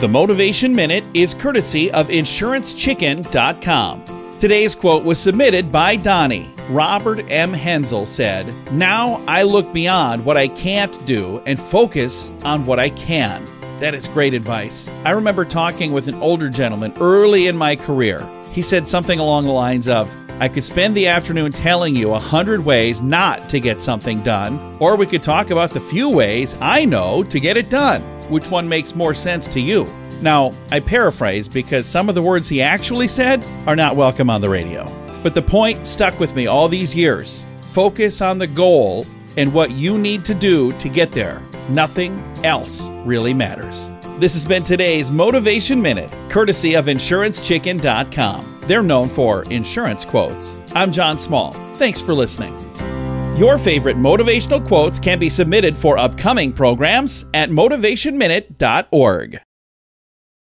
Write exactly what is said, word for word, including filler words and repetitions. The Motivation Minute is courtesy of Insurance Chicken dot com. Today's quote was submitted by Donnie. Robert M. Hensel said, "Now I look beyond what I can't do and focus on what I can." That is great advice. I remember talking with an older gentleman early in my career. He said something along the lines of, "I could spend the afternoon telling you a hundred ways not to get something done, or we could talk about the few ways I know to get it done. Which one makes more sense to you?" Now, I paraphrase because some of the words he actually said are not welcome on the radio. But the point stuck with me all these years. Focus on the goal and what you need to do to get there. Nothing else really matters. This has been today's Motivation Minute, courtesy of Insurance Chicken dot com. They're known for insurance quotes. I'm John Small. Thanks for listening. Your favorite motivational quotes can be submitted for upcoming programs at Motivation Minute dot org.